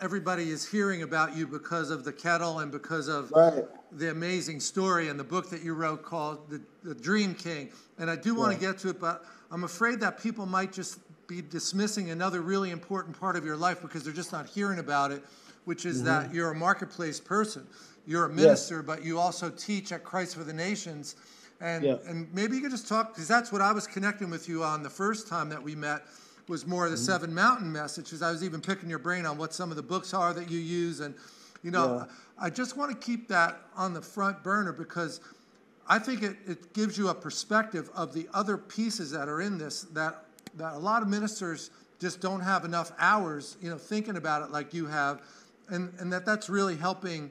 everybody is hearing about you because of the kettle and because of the amazing story and the book that you wrote called The Dream King. And I do want to get to it, but I'm afraid that people might just be dismissing another really important part of your life because they're just not hearing about it, which is that you're a marketplace person. You're a minister, but you also teach at Christ for the Nations. And, and maybe you could just talk, because that's what I was connecting with you on the first time that we met, was more of the Seven Mountain messages. I was even picking your brain on what some of the books are that you use. And, you know, I just want to keep that on the front burner because I think it gives you a perspective of the other pieces that are in this that a lot of ministers just don't have enough hours, you know, thinking about it like you have. And that's really helping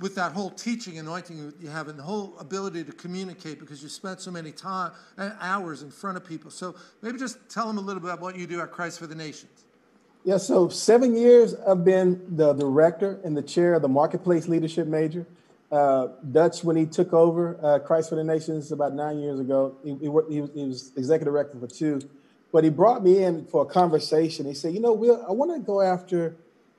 with that whole teaching anointing you have and the whole ability to communicate because you spent so many hours in front of people. So maybe just tell them a little bit about what you do at Christ for the Nations. Yeah, so 7 years I've been the director and the chair of the Marketplace Leadership Major. Dutch, when he took over Christ for the Nations about 9 years ago, he was executive director for 2, but he brought me in for a conversation. He said, you know, Will, I want to go after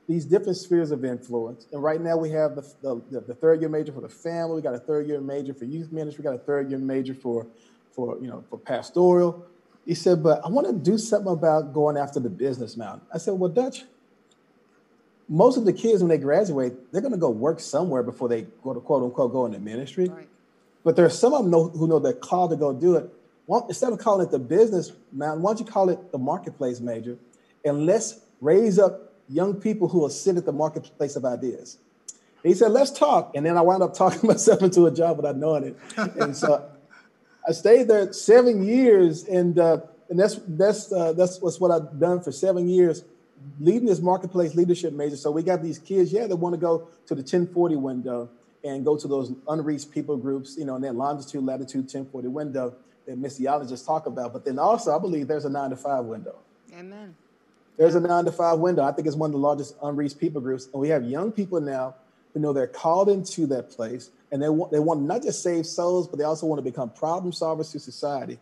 these different spheres of influence. And right now we have the third-year major for the family. We got a third-year major for youth ministry. We got a third-year major for pastoral. He said, but I want to do something about going after the business mountain. I said, well, Dutch, most of the kids, when they graduate, they're going to go work somewhere before they go to, quote-unquote, go into ministry. Right. But there are some of them who know they're called to go do it. Well, instead of calling it the business mountain, why don't you call it the marketplace major? And let's raise up young people who will sit at the marketplace of ideas. And he said, let's talk. And then I wound up talking myself into a job without knowing it. And so I stayed there 7 years. And that's what I've done for 7 years, leading this marketplace leadership major. So we got these kids, that want to go to the 1040 window and go to those unreached people groups, you know, and that longitude, latitude, 1040 window that missiologists talk about. But then also I believe there's a 9 to 5 window. Amen. There's a 9 to 5 window. I think it's one of the largest unreached people groups. And we have young people now who know they're called into that place. And they want to not just save souls, but they also want to become problem solvers to society.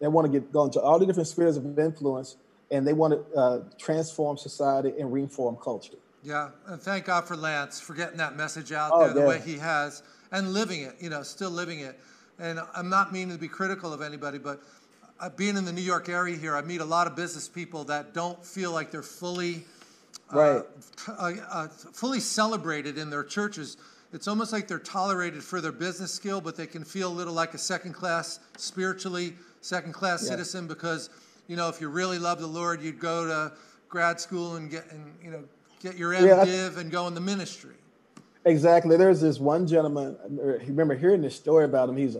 They want to go into all the different spheres of influence, and they want to transform society and reform culture. Yeah, and thank God for Lance for getting that message out the way he has and living it, you know, still living it. And I'm not meaning to be critical of anybody, but being in the New York area here, I meet a lot of business people that don't feel like they're fully celebrated in their churches. It's almost like they're tolerated for their business skill, but they can feel a little like a second-class citizen because, you know, if you really love the Lord, you'd go to grad school and get your MDiv and go in the ministry. Exactly. There's this one gentleman. I remember hearing this story about him. He's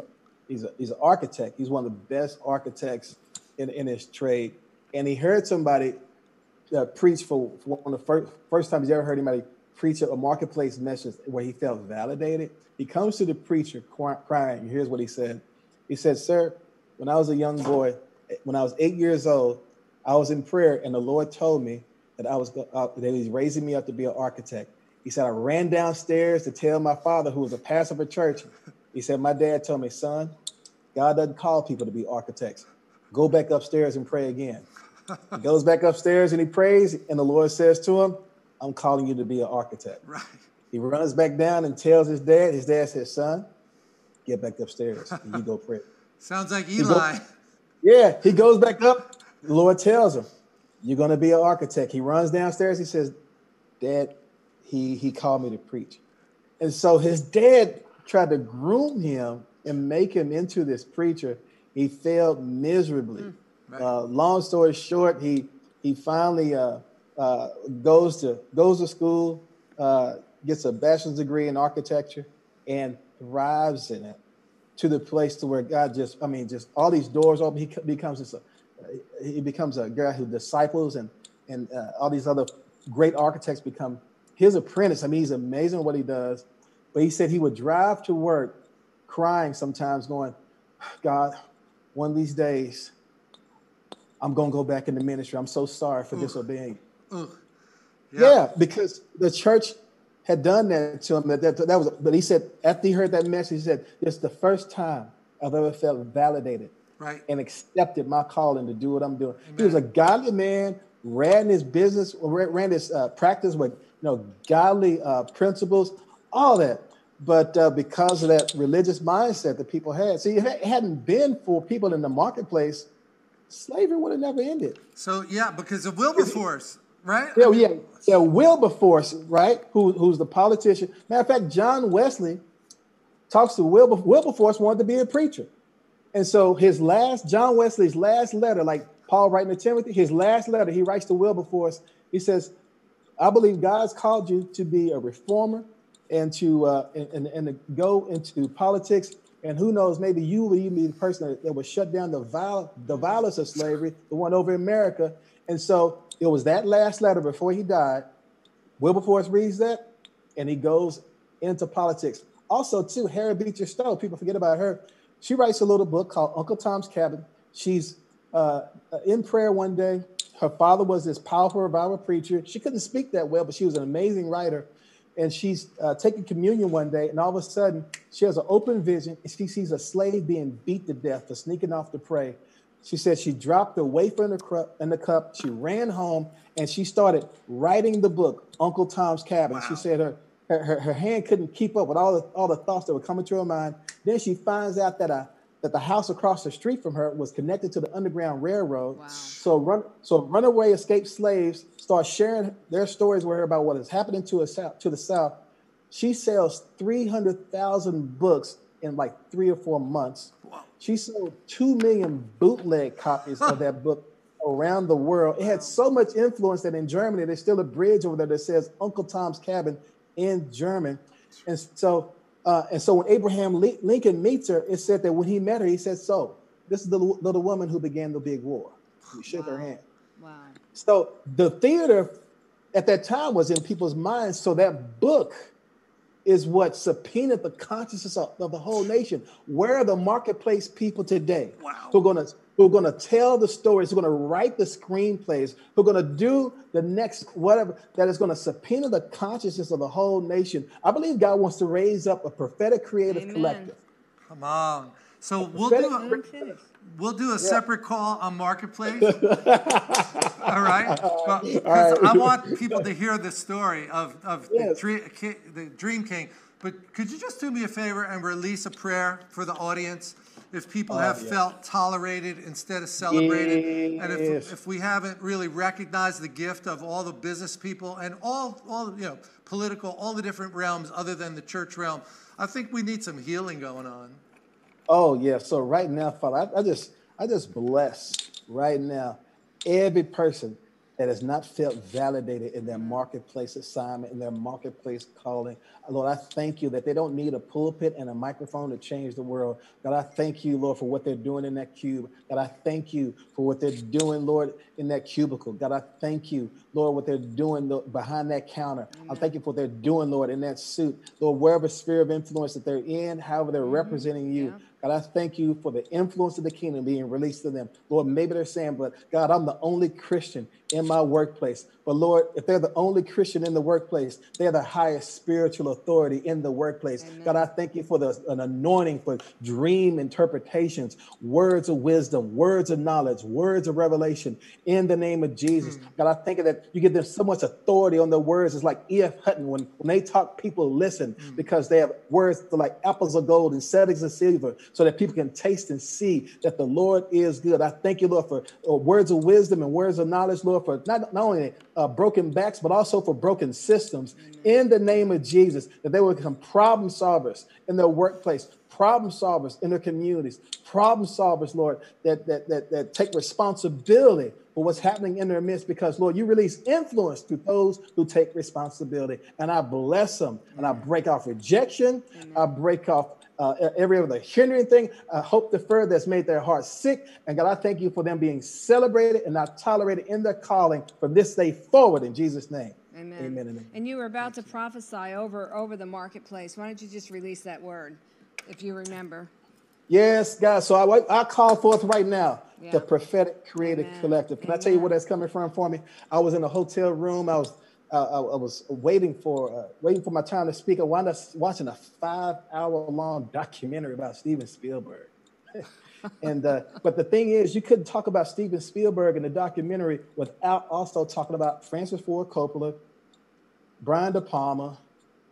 an architect. He's one of the best architects in his trade. And he heard somebody preach for one of the first time he's ever heard anybody preach a marketplace message where he felt validated. He comes to the preacher crying. Here's what he said. He said, sir, when I was a young boy, when I was 8 years old, I was in prayer and the Lord told me that that he's raising me up to be an architect. He said, I ran downstairs to tell my father, who was a pastor of a church. He said, my dad told me, son, God doesn't call people to be architects. Go back upstairs and pray again. He goes back upstairs and he prays, and the Lord says to him, I'm calling you to be an architect. Right. He runs back down and tells his dad. His dad says, son, get back upstairs and you go pray. Sounds like Eli. He goes back up. The Lord tells him, you're going to be an architect. He runs downstairs. He says, Dad, he called me to preach. And so his dad tried to groom him and make him into this preacher. He failed miserably. Right. Long story short, he finally goes to school, gets a bachelor's degree in architecture, and thrives in it to the place to where God just all these doors open. He becomes a guy who disciples and all these other great architects become his apprentice. I mean, he's amazing what he does. But he said he would drive to work crying sometimes, going, God, one of these days, I'm going to go back in the ministry. I'm so sorry for disobeying you. Yeah, because the church had done that to him. But he said, after he heard that message, he said, it's the first time I've ever felt validated and accepted my calling to do what I'm doing. Amen. He was a godly man, ran his business, ran his practice with godly principles, all that. But because of that religious mindset that people had, see, if it hadn't been for people in the marketplace, slavery would have never ended. So yeah, because of Wilberforce, right? Yeah, yeah, yeah, Wilberforce, right? Who's the politician? Matter of fact, John Wesley talks to Wilberforce wanted to be a preacher, and so his last, John Wesley's last letter, like Paul writing to Timothy, his last letter he writes to Wilberforce. He says, "I believe God's called you to be a reformer and to go into politics. And who knows, maybe you will even be the person that would shut down the violence of slavery, the one over in America." And so it was that last letter before he died. Wilberforce reads that, and he goes into politics. Also, too, Harriet Beecher Stowe, people forget about her. She writes a little book called Uncle Tom's Cabin. She's in prayer one day. Her father was this powerful revival preacher. She couldn't speak that well, but she was an amazing writer. And she's taking communion one day, and all of a sudden, she has an open vision, and she sees a slave being beat to death for sneaking off to pray. She said she dropped the wafer in the cup. She ran home, and she started writing the book, Uncle Tom's Cabin. Wow. She said her hand couldn't keep up with all the thoughts that were coming to her mind. Then she finds out that the house across the street from her was connected to the Underground Railroad. Wow. So runaway escaped slaves start sharing their stories with her about what is happening to the South. She sells 300,000 books in like 3 or 4 months. She sold 2 million bootleg copies of that book around the world. It had so much influence that in Germany, there's still a bridge over there that says Uncle Tom's Cabin in German. And so when Abraham Lincoln meets her, it said that when he met her, he said, "So, this is the little woman who began the big war." He shook her hand. Wow. So the theater at that time was in people's minds. So that book is what subpoenaed the consciousness of the whole nation. Where are the marketplace people today? Wow. Who are going to tell the stories, who are going to write the screenplays, who are going to do the next whatever that is going to subpoena the consciousness of the whole nation. I believe God wants to raise up a prophetic creative collective. Come on. So we'll do a separate call on Marketplace. All right? Because I want people to hear the story of the Dream King. But could you just do me a favor and release a prayer for the audience? If people have felt tolerated instead of celebrated, and if we haven't really recognized the gift of all the business people and all political, all the different realms other than the church realm, I think we need some healing going on. Oh yeah. So right now, Father, I just bless right now every person that has not felt validated in their marketplace assignment, in their marketplace calling. Lord, I thank you that they don't need a pulpit and a microphone to change the world. God, I thank you, Lord, for what they're doing in that cube. God, I thank you for what they're doing, Lord, in that cubicle. God, I thank you, Lord, what they're doing behind that counter. Amen. I thank you for what they're doing, Lord, in that suit. Lord, wherever sphere of influence that they're in, however they're representing you. Yeah. God, I thank you for the influence of the kingdom being released to them. Lord, maybe they're saying, but God, I'm the only Christian in my workplace. But Lord, if they're the only Christian in the workplace, they're the highest spiritual authority in the workplace. Amen. God, I thank you for an anointing for dream interpretations, words of wisdom, words of knowledge, words of revelation in the name of Jesus. God, I thank you that you give them so much authority on their words. It's like E.F. Hutton. When they talk, people listen because they have words like apples of gold and settings of silver, so that people can taste and see that the Lord is good. I thank you, Lord, for words of wisdom and words of knowledge, Lord, for not only broken backs, but also for broken systems. Amen. In the name of Jesus, that they will become problem solvers in their workplace, problem solvers in their communities, problem solvers, Lord, that take responsibility for what's happening in their midst, because, Lord, you release influence to those who take responsibility. And I bless them. Amen. And I break off rejection. Amen. I break off every other hindering thing, hope deferred that's made their heart sick. And God, I thank you for them being celebrated and not tolerated in their calling from this day forward in Jesus' name. Amen. Amen, amen. And you were about to prophesy over the marketplace. Why don't you just release that word, if you remember? Yes, God. So I call forth right now the prophetic creative collective. Can I tell you where that's coming from for me? I was in a hotel room. I was waiting for my time to speak. I wound up watching a 5-hour-long documentary about Steven Spielberg. But the thing is, you couldn't talk about Steven Spielberg in the documentary without also talking about Francis Ford Coppola, Brian De Palma,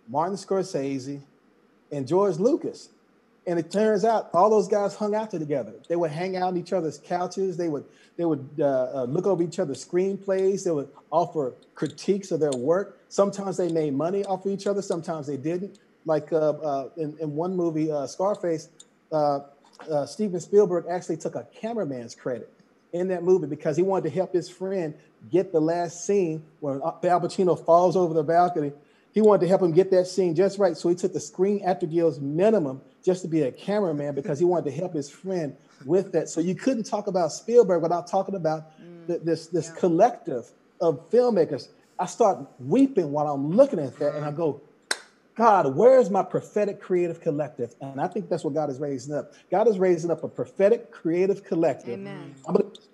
Martin Scorsese, and George Lucas. And it turns out all those guys hung out together. They would hang out on each other's couches. They would look over each other's screenplays. They would offer critiques of their work. Sometimes they made money off of each other. Sometimes they didn't. Like in one movie, Scarface, Steven Spielberg actually took a cameraman's credit in that movie because he wanted to help his friend get the last scene when Al Pacino falls over the balcony. He wanted to help him get that scene just right, so he took the Screen Actor's Guild's minimum just to be a cameraman because he wanted to help his friend with that. So you couldn't talk about Spielberg without talking about this collective of filmmakers. I start weeping while I'm looking at that, and I go, God, where's my prophetic creative collective? And I think that's what God is raising up. God is raising up a prophetic creative collective. Amen.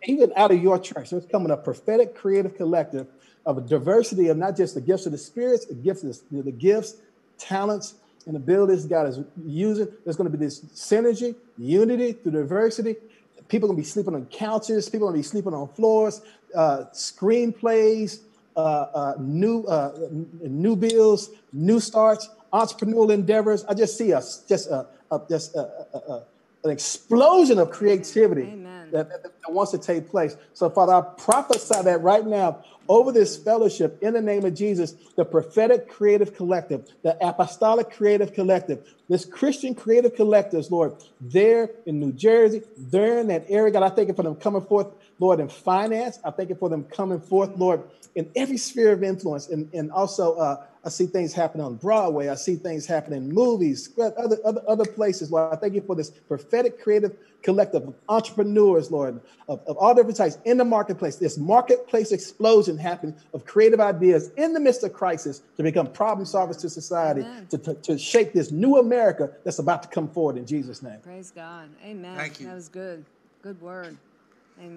Even out of your church, there's coming a prophetic creative collective of a diversity of not just the gifts of the spirits, the gifts, talents, and abilities God is using. There's going to be this synergy, unity through diversity. People are going to be sleeping on couches. People are going to be sleeping on floors, screenplays, new bills, new starts, entrepreneurial endeavors. I just see an explosion of creativity. Amen. That wants to take place. So, Father, I prophesy that right now over this fellowship in the name of Jesus, the prophetic creative collective, the apostolic creative collective, this Christian creative collectives, Lord, there in New Jersey, there in that area. God, I thank you for them coming forth, Lord, in finance. I thank you for them coming forth, Lord, in every sphere of influence. And also, I see things happen on Broadway. I see things happen in movies, other places. Lord, I thank you for this prophetic creative collective of entrepreneurs, Lord, of all different types in the marketplace. This marketplace explosion happened of creative ideas in the midst of crisis to become problem solvers to society, to shape this new America that's about to come forward in Jesus' name. Praise God. Amen. Thank you. That was good. Good word. Amen.